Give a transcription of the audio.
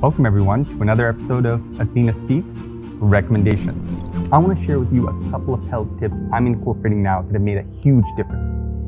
Welcome everyone to another episode of Athena Speaks Recommendations. I want to share with you a couple of health tips I'm incorporating now that have made a huge difference.